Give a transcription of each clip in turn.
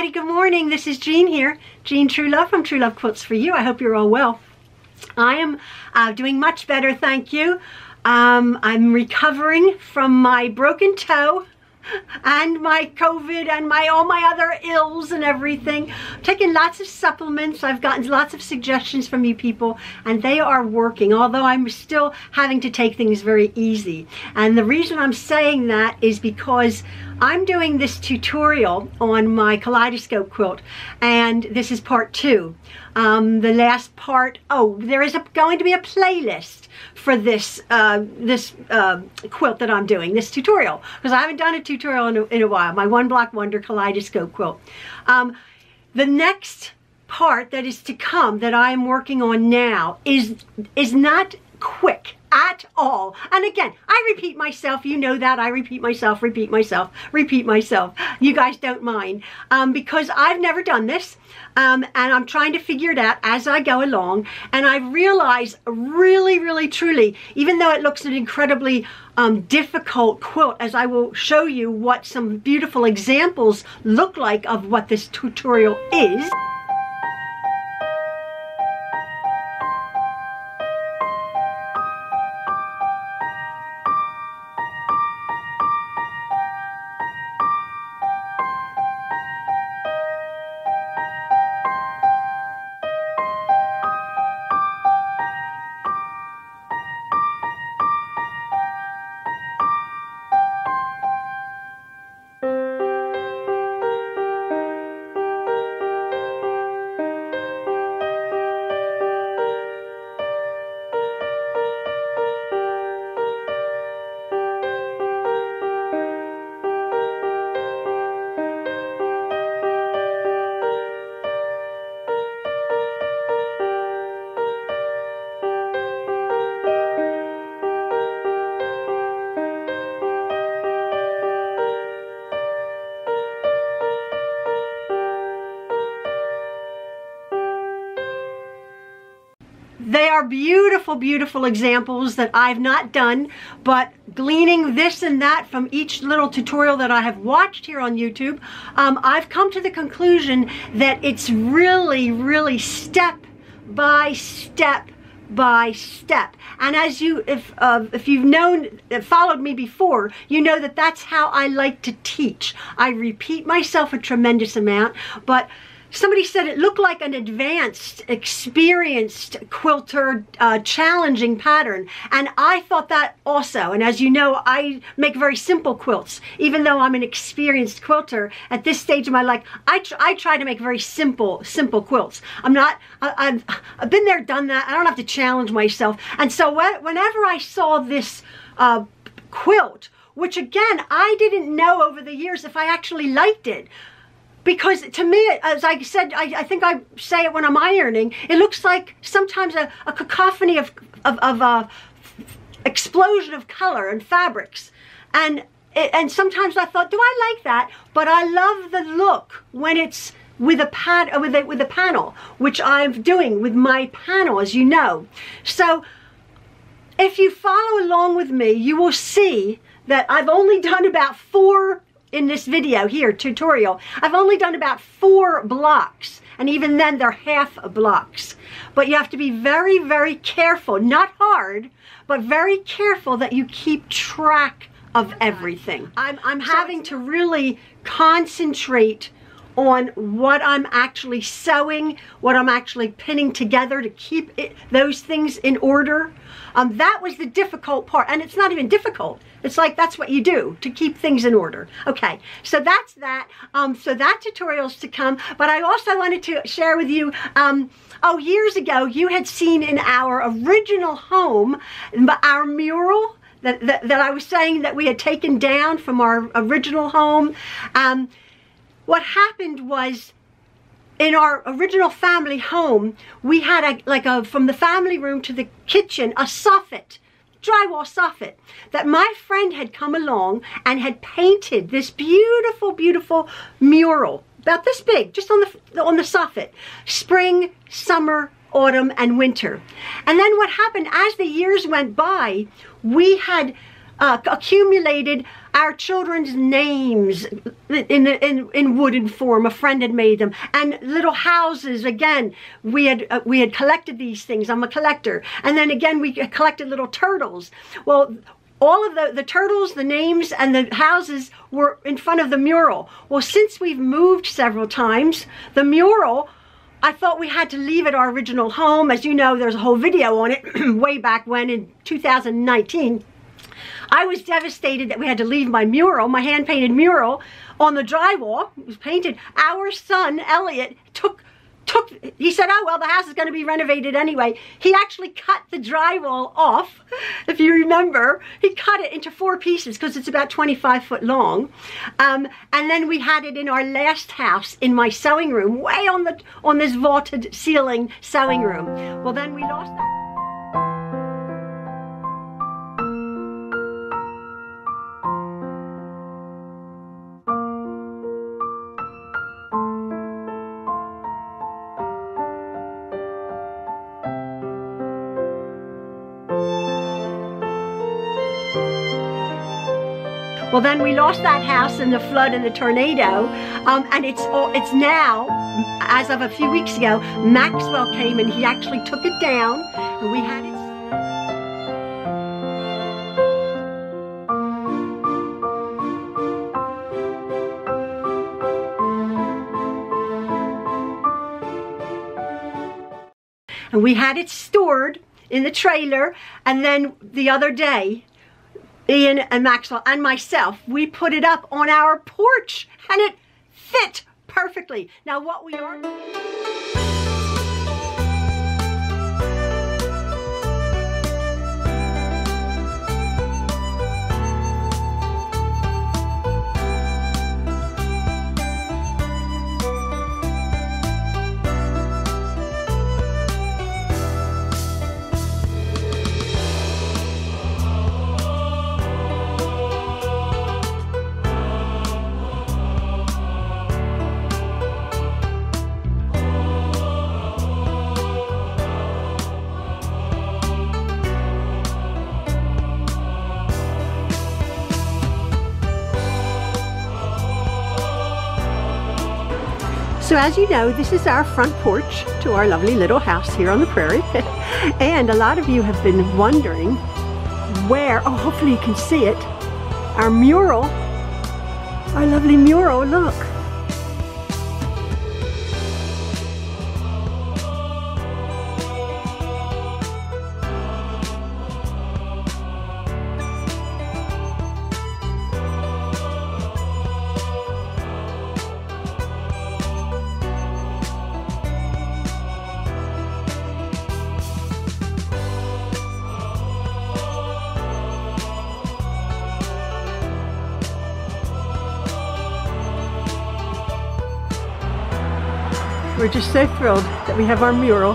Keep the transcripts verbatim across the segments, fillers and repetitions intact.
everybody, good morning. This is Jean here, Jean True Love from True Love Quilts for You. I hope you're all well. I am uh, doing much better, thank you. Um, I'm recovering from my broken toe and my COVID and my all my other ills and everything. I'm taking lots of supplements. I've gotten lots of suggestions from you people and they are working, although I'm still having to take things very easy. And the reason I'm saying that is because I'm doing this tutorial on my Kaleidoscope quilt, and this is part two. Um, the last part, oh, there is a, going to be a playlist for this uh, this uh, quilt that I'm doing, this tutorial, because I haven't done a tutorial in a, in a while, my One Block Wonder Kaleidoscope quilt. Um, the next part that is to come that I'm working on now is is not quick at all. And again, I repeat myself, you know that, I repeat myself, repeat myself, repeat myself. You guys don't mind, um, because I've never done this, um, and I'm trying to figure it out as I go along, and I realize really, really, truly, even though it looks an incredibly um, difficult quilt, as I will show you what some beautiful examples look like of what this tutorial is. They are beautiful, beautiful examples that I've not done, but gleaning this and that from each little tutorial that I have watched here on YouTube, um, I've come to the conclusion that it's really, really step by step by step. And as you, if uh, if you've known, followed me before, you know that that's how I like to teach. I repeat myself a tremendous amount, but somebody said it looked like an advanced, experienced quilter uh, challenging pattern, and I thought that also. And as you know, I make very simple quilts. Even though I'm an experienced quilter at this stage of my life, I, tr I try to make very simple, simple quilts. I'm not, I, I've, I've been there, done that. I don't have to challenge myself. And so wh whenever I saw this uh, quilt, which again, I didn't know over the years if I actually liked it, because to me, as I said, I, I think I say it when I'm ironing, it looks like sometimes a, a cacophony of, of, of a explosion of color and fabrics. And, and sometimes I thought, do I like that? But I love the look when it's with a, pad, with a, with a panel, which I'm doing with my panel, as you know. So if you follow along with me, you will see that I've only done about four in this video here, tutorial, I've only done about four blocks, and even then they're half blocks. But you have to be very, very careful, not hard, but very careful that you keep track of everything. I'm, I'm having to really concentrate on what I'm actually sewing, what I'm actually pinning together to keep it, those things in order. Um, that was the difficult part, and it's not even difficult. It's like, that's what you do to keep things in order. Okay, so that's that. Um, so that tutorial's to come, but I also wanted to share with you, um, oh, years ago, you had seen in our original home, our mural that, that, that I was saying that we had taken down from our original home. Um, What happened was, in our original family home, we had a, like a, from the family room to the kitchen, a soffit, drywall soffit, that my friend had come along and had painted this beautiful, beautiful mural, about this big, just on the, on the soffit, spring, summer, autumn, and winter. And then what happened, as the years went by, we had uh, accumulated our children's names in, in, in wooden form. A friend had made them, and little houses. Again, we had uh, we had collected these things. I'm a collector. And then again, we collected little turtles. Well, all of the, the turtles, the names, and the houses were in front of the mural. Well, since we've moved several times, the mural, I thought we had to leave at our original home. As you know, there's a whole video on it way back when in two thousand nineteen. I was devastated that we had to leave my mural, my hand-painted mural, on the drywall. It was painted. Our son, Elliot, took, took, he said, oh, well, the house is going to be renovated anyway. He actually cut the drywall off. If you remember, he cut it into four pieces because it's about twenty-five foot long. Um, and then we had it in our last house in my sewing room, way on, the, on this vaulted ceiling sewing room. Well, then we lost that. Well, then we lost that house in the flood and the tornado, um, and it's all, it's now, as of a few weeks ago, Maxwell came and he actually took it down, and we had it. And we had it stored in the trailer, and then the other day, Ian and Maxwell and myself, we put it up on our porch and it fit perfectly. Now what we are... So as you know, this is our front porch to our lovely little house here on the prairie. And a lot of you have been wondering where, oh, hopefully you can see it, our mural, our lovely mural, look. We're just so thrilled that we have our mural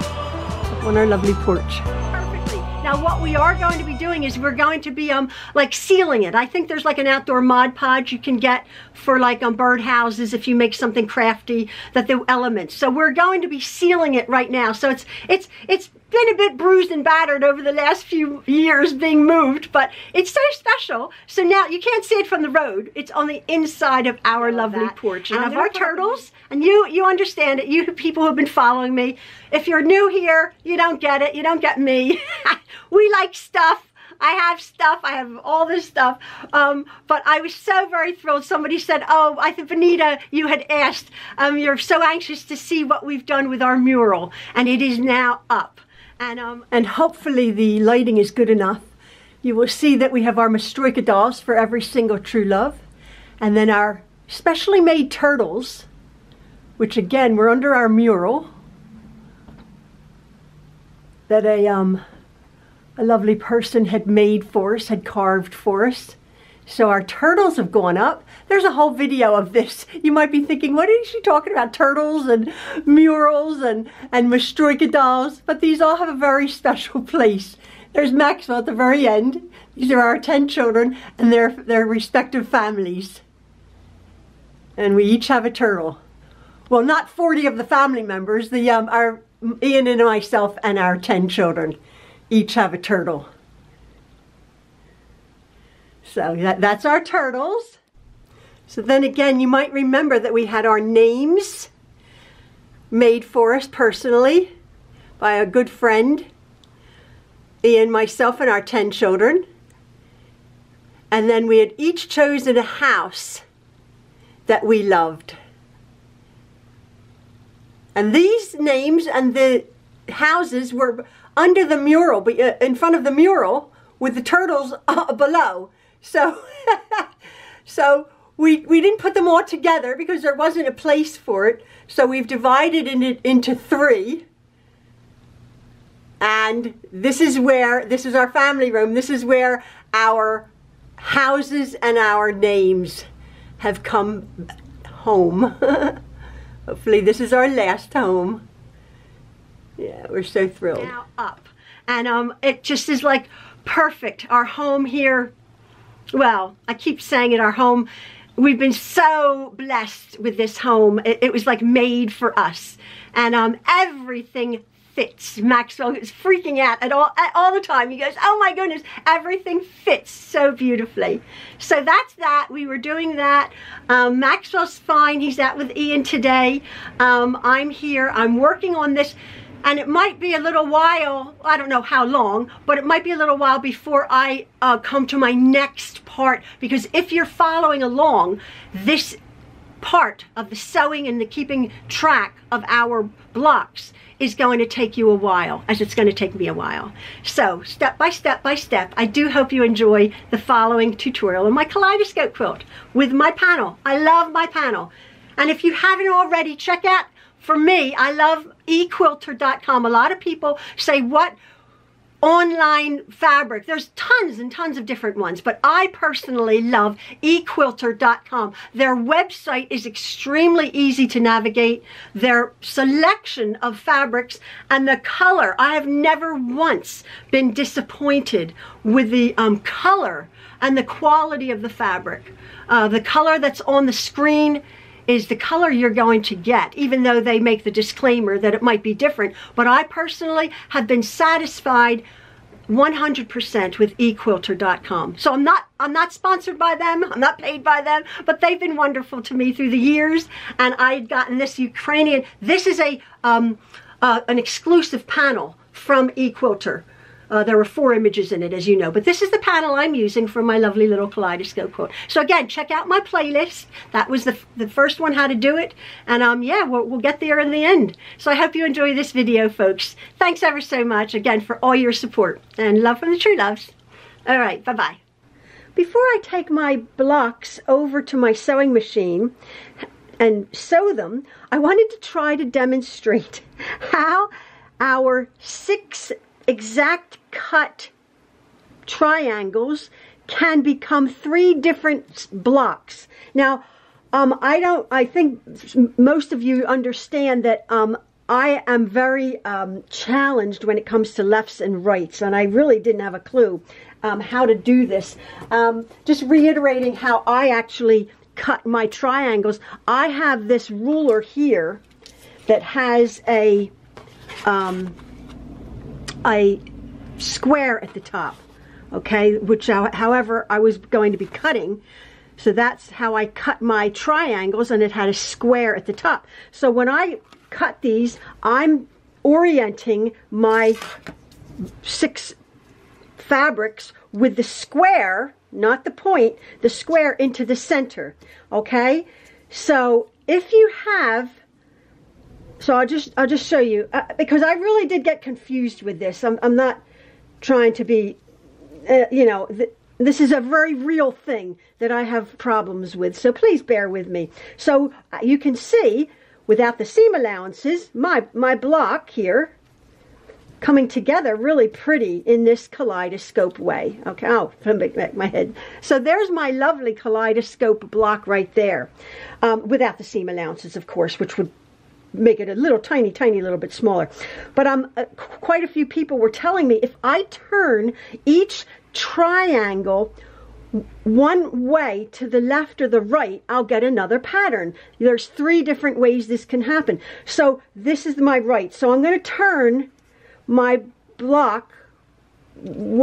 on our lovely porch. Perfectly. Now what we are going to be doing is we're going to be um like sealing it. I think there's like an outdoor Mod Podge you can get for like um birdhouses if you make something crafty, that the elements. So we're going to be sealing it right now. So it's it's it's been a bit bruised and battered over the last few years being moved, but it's so special. So now you can't see it from the road. It's on the inside of our lovely porch and of our turtles. And you you understand it. You people who have been following me, if you're new here, you don't get it. You don't get me. We like stuff. I have stuff. I have all this stuff. Um, but I was so very thrilled. Somebody said, oh, I think, Benita, you had asked. Um, you're so anxious to see what we've done with our mural. And it is now up. And, um, and hopefully the lighting is good enough. You will see that we have our Mastroika dolls for every single true love. And then our specially made turtles, which again were under our mural, that a, um, a lovely person had made for us, had carved for us. So our turtles have gone up. There's a whole video of this. You might be thinking, what is she talking about? Turtles and murals and, and Mastroika dolls. But these all have a very special place. There's Maxwell at the very end. These are our ten children and their, their respective families. And we each have a turtle. Well, not forty of the family members. The um, our Ian and myself and our ten children each have a turtle. So that, that's our turtles. So then again, you might remember that we had our names made for us personally by a good friend, Ian, myself, and our ten children. And then we had each chosen a house that we loved. And these names and the houses were under the mural, in front of the mural, with the turtles below. So, so we, we didn't put them all together because there wasn't a place for it. So we've divided it into three. And this is where, this is our family room. This is where our houses and our names have come home. Hopefully this is our last home. Yeah, we're so thrilled. Now up. And um, it just is like perfect. Our home here, well, I keep saying it, our home, we've been so blessed with this home. It, it was like made for us. And um, everything fits. Maxwell is freaking out at all, at all the time. He goes, oh my goodness, everything fits so beautifully. So that's that. We were doing that. Um, Maxwell's fine. He's out with Ian today. Um, I'm here. I'm working on this. And it might be a little while, I don't know how long, but it might be a little while before I uh, come to my next part. Because if you're following along, this part of the sewing and the keeping track of our blocks is going to take you a while, as it's going to take me a while. So step by step by step, I do hope you enjoy the following tutorial on my Kaleidoscope quilt with my panel. I love my panel. And if you haven't already, check out, for me, I love e quilter dot com. A lot of people say, what online fabric? There's tons and tons of different ones, but I personally love e quilter dot com. Their website is extremely easy to navigate. Their selection of fabrics and the color, I have never once been disappointed with the um, color and the quality of the fabric. Uh, the color that's on the screen is the color you're going to get, even though they make the disclaimer that it might be different. But I personally have been satisfied one hundred percent with e quilter dot com. So I'm not I'm not sponsored by them, I'm not paid by them, but they've been wonderful to me through the years. And I'd gotten this Ukrainian, this is a um, uh, an exclusive panel from eQuilter. Uh, there were four images in it, as you know, but this is the panel I'm using for my lovely little Kaleidoscope quilt. So again, check out my playlist. That was the, the first one, how to do it. And um, yeah, we'll, we'll get there in the end. So I hope you enjoy this video, folks. Thanks ever so much again for all your support and love from the True Loves. All right, bye-bye. Before I take my blocks over to my sewing machine and sew them, I wanted to try to demonstrate how our six exact cut triangles can become three different blocks. Now, um, I don't, I think most of you understand that um, I am very um, challenged when it comes to lefts and rights, and I really didn't have a clue um, how to do this. Um, just reiterating how I actually cut my triangles. I have this ruler here that has a, um, a square at the top, okay, which however I was going to be cutting, so that's how I cut my triangles, and it had a square at the top. So when I cut these, I'm orienting my six fabrics with the square, not the point, the square into the center, okay? So if you have So I'll just, I'll just show you, uh, because I really did get confused with this. I'm, I'm not trying to be, uh, you know, th this is a very real thing that I have problems with. So please bear with me. So uh, you can see, without the seam allowances, my, my block here coming together really pretty in this kaleidoscope way. Okay, oh, I'm back my head. So there's my lovely kaleidoscope block right there, um, without the seam allowances, of course, which would make it a little tiny, tiny little bit smaller. But um, uh, qu quite a few people were telling me if I turn each triangle one way to the left or the right, I'll get another pattern. There's three different ways this can happen. So this is my right. So I'm going to turn my block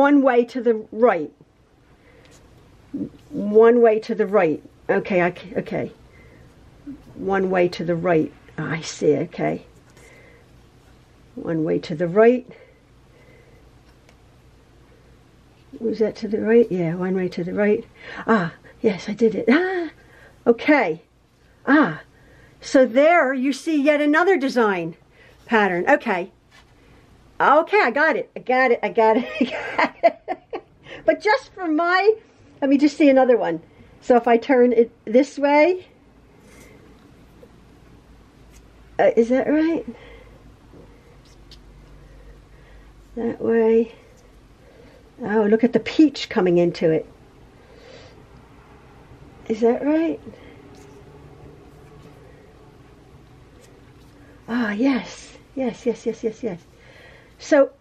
one way to the right. one way to the right. Okay, I, okay. One way to the right. Oh, I see, okay. One way to the right. Was that to the right? Yeah, one way to the right. Ah, yes, I did it. Ah, okay. Ah, so there you see yet another design pattern. Okay. Okay, I got it. I got it. I got it. I got it. But just for my, let me just see another one. So if I turn it this way, uh, is that right? That way. Oh, look at the peach coming into it. Is that right? Ah, oh, yes. Yes, yes, yes, yes, yes. So,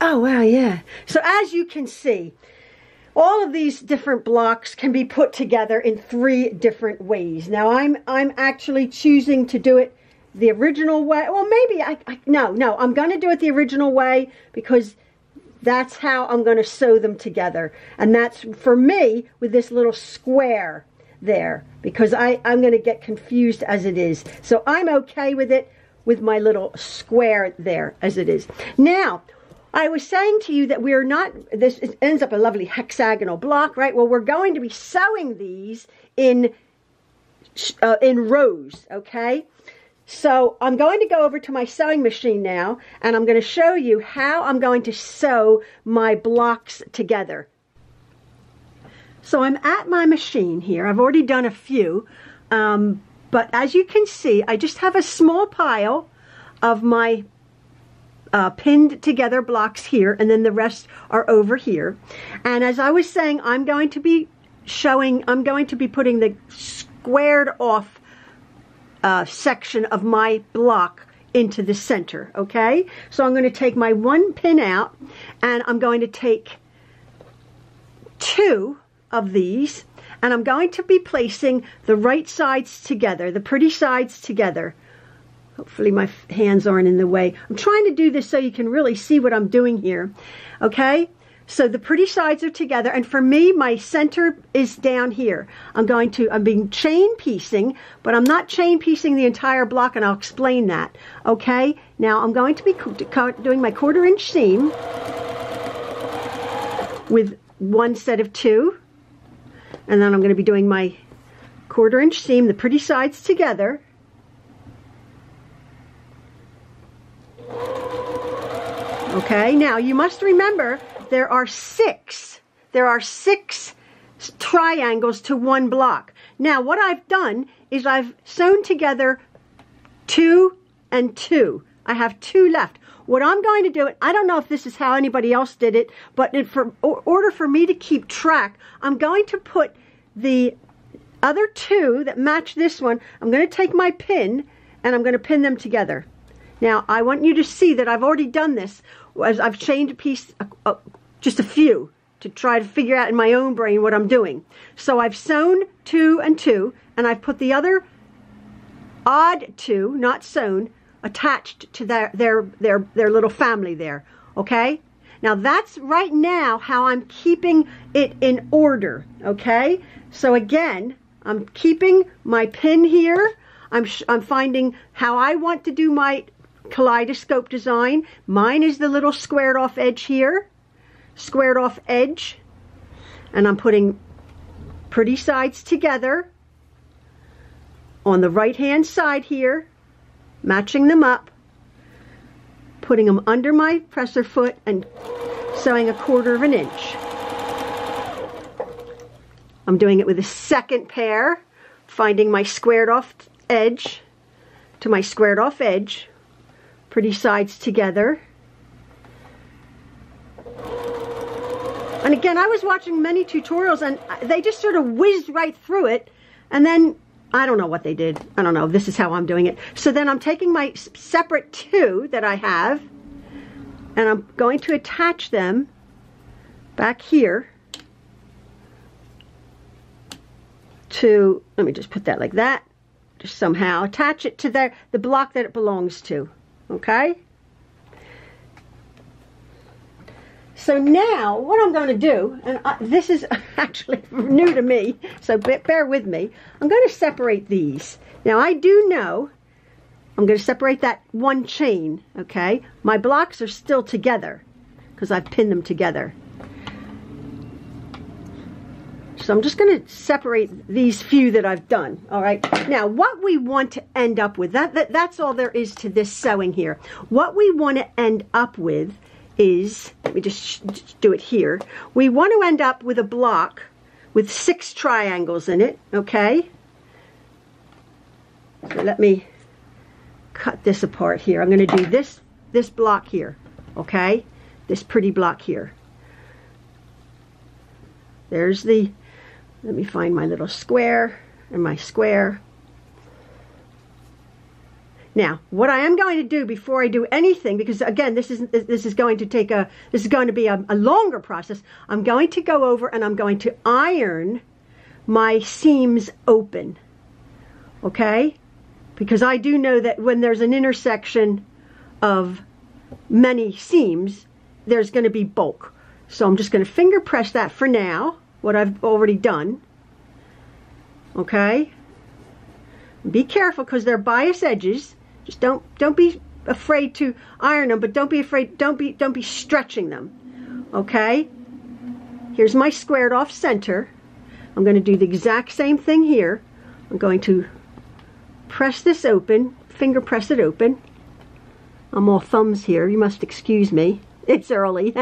oh, wow, yeah. So as you can see, all of these different blocks can be put together in three different ways. Now, I'm, I'm actually choosing to do it the original way. Well, maybe I, I no, no, I'm going to do it the original way because that's how I'm going to sew them together. And that's, for me, with this little square there. Because I, I'm going to get confused as it is. So I'm okay with it, with my little square there as it is. Now, I was saying to you that we're not, this ends up a lovely hexagonal block, right? Well, we're going to be sewing these in, uh, in rows, okay? So I'm going to go over to my sewing machine now, and I'm going to show you how I'm going to sew my blocks together. So I'm at my machine here. I've already done a few, um, but as you can see, I just have a small pile of my uh, pinned together blocks here, and then the rest are over here. And as I was saying, I'm going to be showing, I'm going to be putting the squared off Uh, section of my block into the center, okay? So I'm going to take my one pin out, and I'm going to take two of these, and I'm going to be placing the right sides together, the pretty sides together. Hopefully my hands aren't in the way. I'm trying to do this so you can really see what I'm doing here, okay? So the pretty sides are together, and for me, my center is down here. I'm going to, I'm being chain piecing, but I'm not chain piecing the entire block, and I'll explain that, okay? Now, I'm going to be doing my quarter inch seam with one set of two, and then I'm going to be doing my quarter inch seam, the pretty sides together, okay? Now, you must remember, There are six, there are six triangles to one block. Now, what I've done is I've sewn together two and two. I have two left. What I'm going to do, I don't know if this is how anybody else did it, but in for, order for me to keep track, I'm going to put the other two that match this one, I'm going to take my pin and I'm going to pin them together. Now, I want you to see that I've already done this. As I've chained a piece, uh, uh, just a few, to try to figure out in my own brain what I'm doing. So I've sewn two and two, and I've put the other odd two, not sewn, attached to their, their, their, their little family there, okay? Now, that's right now how I'm keeping it in order, okay? So again, I'm keeping my pin here. I'm, sh I'm finding how I want to do my kaleidoscope design. Mine is the little squared off edge here, squared off edge, and I'm putting pretty sides together on the right hand side here, matching them up, putting them under my presser foot and sewing a quarter of an inch. I'm doing it with a second pair, finding my squared off edge to my squared off edge, pretty sides together. And again, I was watching many tutorials and they just sort of whizzed right through it, and then I don't know what they did. I don't know, this is how I'm doing it. So then I'm taking my separate two that I have and I'm going to attach them back here to, let me just put that like that, just somehow attach it to the, the block that it belongs to. Okay, So now what I'm going to do, and I, this is actually new to me, so bear with me, I'm going to separate these. Now I do know I'm going to separate that one chain, okay? My blocks are still together because I've pinned them together. So I'm just going to separate these few that I've done, all right? Now, what we want to end up with, that, that that's all there is to this sewing here. What we want to end up with is, let me just do it here. We want to end up with a block with six triangles in it, okay? So let me cut this apart here. I'm going to do this, this block here, okay? This pretty block here. There's the, let me find my little square and my square. Now, what I am going to do before I do anything, because again, this is this is going to take a this is going to be a, a longer process. I'm going to go over and I'm going to iron my seams open, okay? Because I do know that when there's an intersection of many seams, there's going to be bulk. So I'm just going to finger press that for now, what I've already done, okay? Be careful because they're bias edges. Just don't don't be afraid to iron them, but don't be afraid, don't be don't be stretching them, okay? Here's my squared off center. I'm going to do the exact same thing here. I'm going to press this open, finger press it open. I'm all thumbs here, you must excuse me, it's early.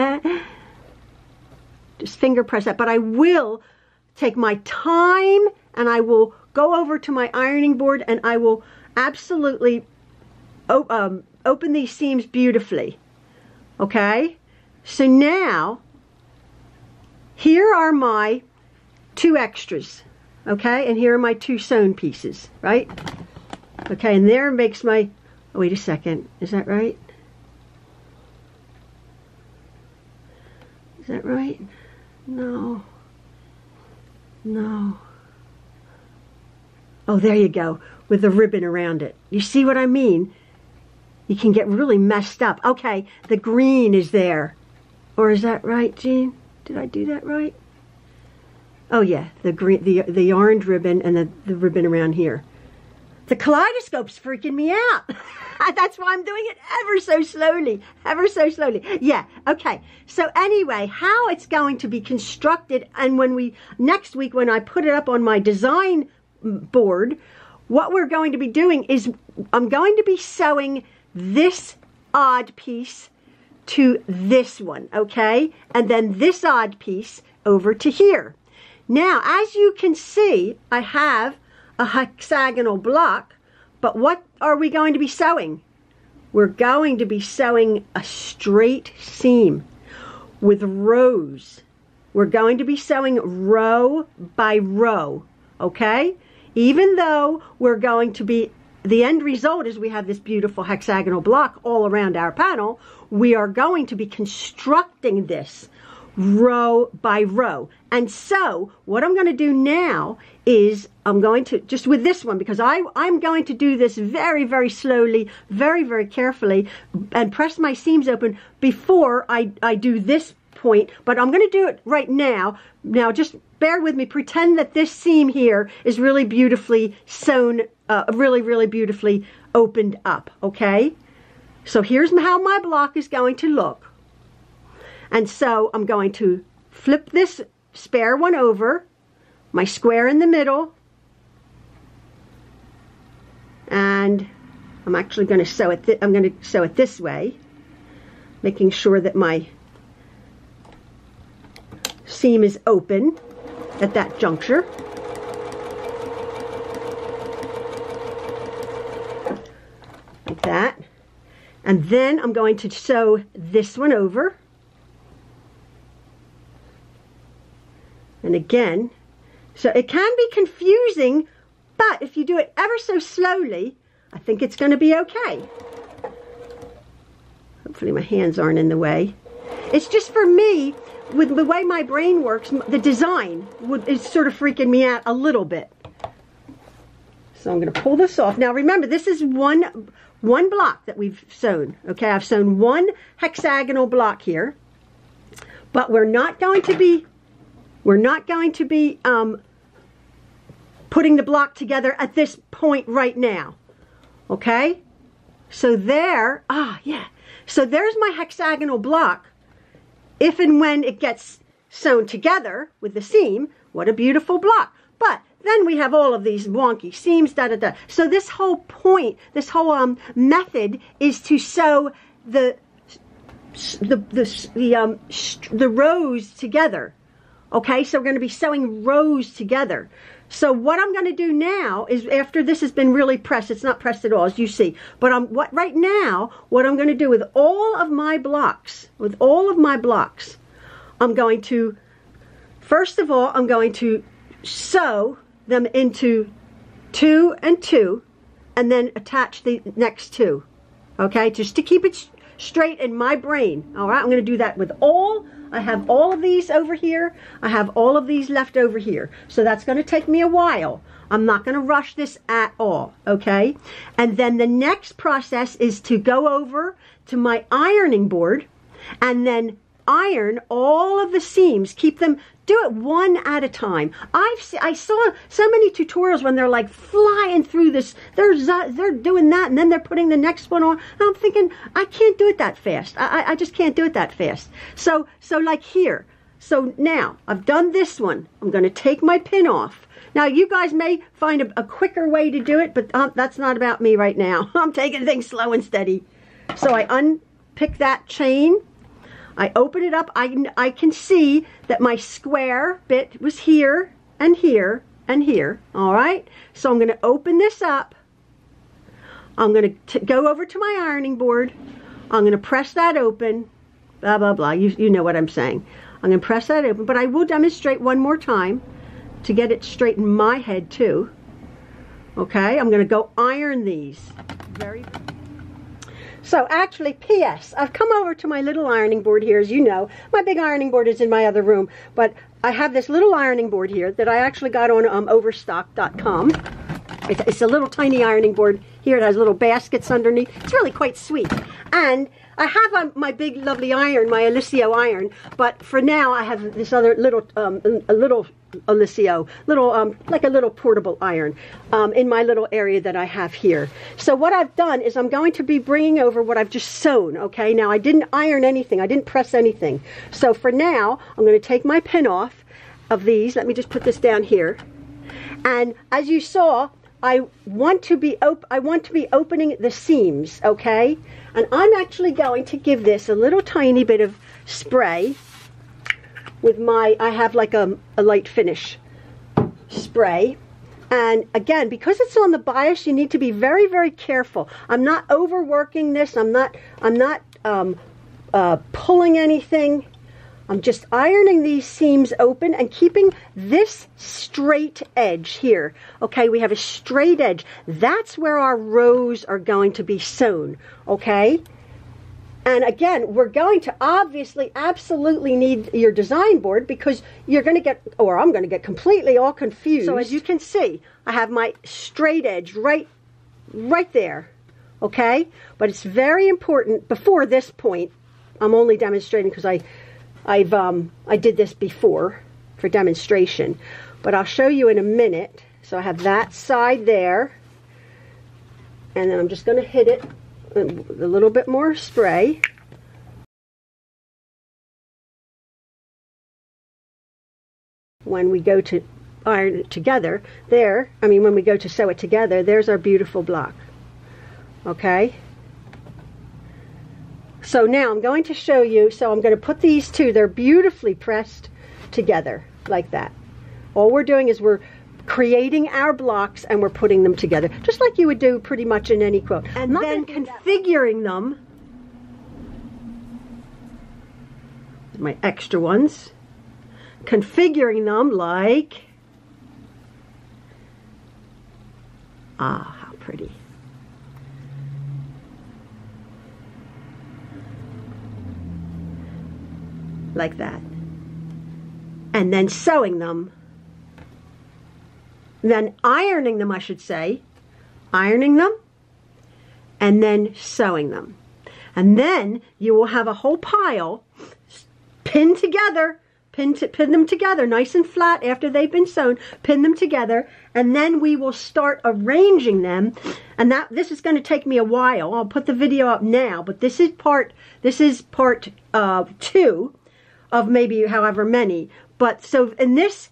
Just finger press that, but I will take my time and I will go over to my ironing board and I will absolutely op um, open these seams beautifully, okay? So now, here are my two extras, okay? And here are my two sewn pieces, right? Okay, and there makes my, oh, wait a second, is that right? Is that right? No, no. Oh, there you go, with the ribbon around it. You see what I mean? You can get really messed up. Okay, the green is there. Or is that right, Jean? Did I do that right? Oh yeah, the green, the the orange ribbon and the, the ribbon around here. The kaleidoscope's freaking me out. That's why I'm doing it ever so slowly, ever so slowly. Yeah, okay. So anyway, how it's going to be constructed, and when we, next week when I put it up on my design board, what we're going to be doing is I'm going to be sewing this odd piece to this one, okay? And then this odd piece over to here. Now, as you can see, I have a hexagonal block, but what are we going to be sewing? We're going to be sewing a straight seam with rows. We're going to be sewing row by row, okay? Even though we're going to be, the end result is we have this beautiful hexagonal block all around our panel, we are going to be constructing this row by row. And so what I'm going to do now is I'm going to, just with this one, because I, I'm going to do this very, very slowly, very, very carefully, and press my seams open before I, I do this point, but I'm going to do it right now. Now just bear with me, pretend that this seam here is really beautifully sewn, uh, really, really beautifully opened up, okay? So here's how my block is going to look. And so I'm going to flip this spare one over, my square in the middle, and I'm actually going to sew it, I'm going to sew it this way, making sure that my seam is open at that juncture. Like that. And then I'm going to sew this one over. And again, so it can be confusing, but if you do it ever so slowly, I think it's going to be okay. Hopefully my hands aren't in the way. It's just for me, with the way my brain works, the design would, is sort of freaking me out a little bit. So I'm going to pull this off. Now remember, this is one, one block that we've sewn, okay? I've sewn one hexagonal block here. But we're not going to be, we're not going to be um, putting the block together at this point right now. Okay? So there, ah, oh yeah. So there's my hexagonal block. If and when it gets sewn together with the seam, what a beautiful block. But then we have all of these wonky seams, da da da. So this whole point, this whole um, method is to sew the the the the, um, the rows together. Okay, so we're going to be sewing rows together. So what I'm going to do now is, after this has been really pressed, it's not pressed at all, as you see, but I'm, what right now, what I'm going to do with all of my blocks, with all of my blocks, I'm going to, first of all, I'm going to sew them into two and two, and then attach the next two, okay, just to keep it straight in my brain. All right, I'm going to do that with all, I have all of these over here, I have all of these left over here, so that's going to take me a while. I'm not going to rush this at all, okay? And then the next process is to go over to my ironing board and then iron all of the seams. Keep them, do it one at a time. I've see, I saw so many tutorials when they're like flying through this, they're they're doing that and then they're putting the next one on. And I'm thinking, I can't do it that fast. I, I just can't do it that fast. So so like here, so now I've done this one. I'm going to take my pin off. Now you guys may find a, a quicker way to do it, but um, that's not about me right now. I'm taking things slow and steady. So I unpick that chain. I open it up, I, I can see that my square bit was here and here and here, all right? So I'm going to open this up, I'm going to go over to my ironing board, I'm going to press that open, blah, blah, blah, you, you know what I'm saying. I'm going to press that open, but I will demonstrate one more time to get it straight in my head too. Okay, I'm going to go iron these. Very So actually, P S, I've come over to my little ironing board here, as you know. My big ironing board is in my other room, but I have this little ironing board here that I actually got on um, overstock dot com. It's, it's a little tiny ironing board here. It has little baskets underneath. It's really quite sweet. And I have um, my big lovely iron, my Elysio iron, but for now I have this other little, um, a little Elysio, little, um, like a little portable iron um, in my little area that I have here. So what I've done is I'm going to be bringing over what I've just sewn, okay? Now I didn't iron anything, I didn't press anything. So for now, I'm going to take my pin off of these, let me just put this down here, and as you saw, I want to be op I want to be opening the seams, okay? And I'm actually going to give this a little tiny bit of spray with my, I have like a, a light finish spray. And again, because it's on the bias, you need to be very, very careful. I'm not overworking this. I'm not, I'm not um, uh, pulling anything. I'm just ironing these seams open and keeping this straight edge here. Okay, we have a straight edge. That's where our rows are going to be sewn, okay? And again, we're going to obviously absolutely need your design board because you're going to get, or I'm going to get completely all confused. So as you can see, I have my straight edge right, right there, okay? But it's very important, before this point, I'm only demonstrating because I, I've, um, I did this before for demonstration, but I'll show you in a minute. So I have that side there, and then I'm just going to hit it a little bit more spray. When we go to iron it together, there, I mean when we go to sew it together, there's our beautiful block. Okay? So now I'm going to show you, so I'm going to put these two, they're beautifully pressed together, like that. All we're doing is we're creating our blocks and we're putting them together just like you would do pretty much in any quilt, and then configuring them, my extra ones, configuring them like, ah, how pretty. Like that. And then sewing them, then ironing them, I should say, ironing them, and then sewing them. And then you will have a whole pile pin together, pin, to, pin them together nice and flat after they've been sewn, pin them together, and then we will start arranging them. And that this is going to take me a while. I'll put the video up now, but this is part, this is part uh, two of maybe however many. But so in this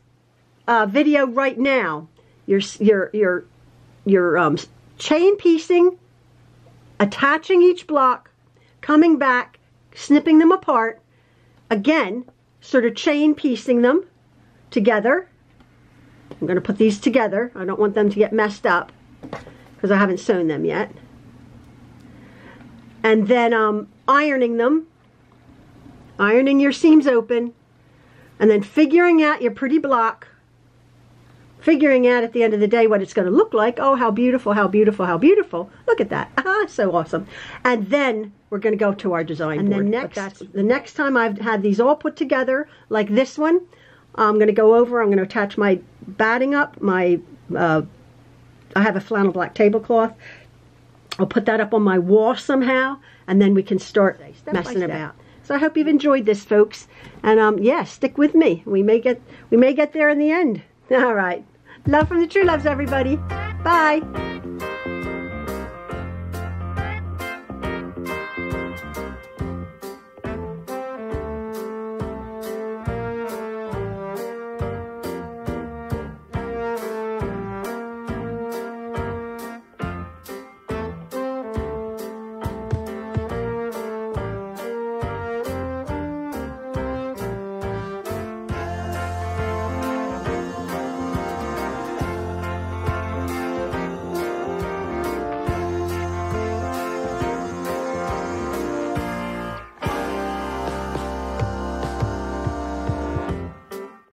uh, video right now, you're, you're, you're, you're um, chain piecing, attaching each block, coming back, snipping them apart, again, sort of chain piecing them together. I'm going to put these together. I don't want them to get messed up because I haven't sewn them yet. And then um, ironing them, ironing your seams open, and then figuring out your pretty block, figuring out at the end of the day what it's going to look like. Oh, how beautiful, how beautiful, how beautiful. Look at that. Ah, so awesome. And then we're going to go to our design and board. And then next, the next time I've had these all put together, like this one, I'm going to go over, I'm going to attach my batting up, my, uh, I have a flannel black tablecloth. I'll put that up on my wall somehow, and then we can start step messing step. about. So I hope you've enjoyed this, folks. And um, yeah, stick with me. We may get, we may get there in the end. All right. Love from the True Loves, everybody. Bye.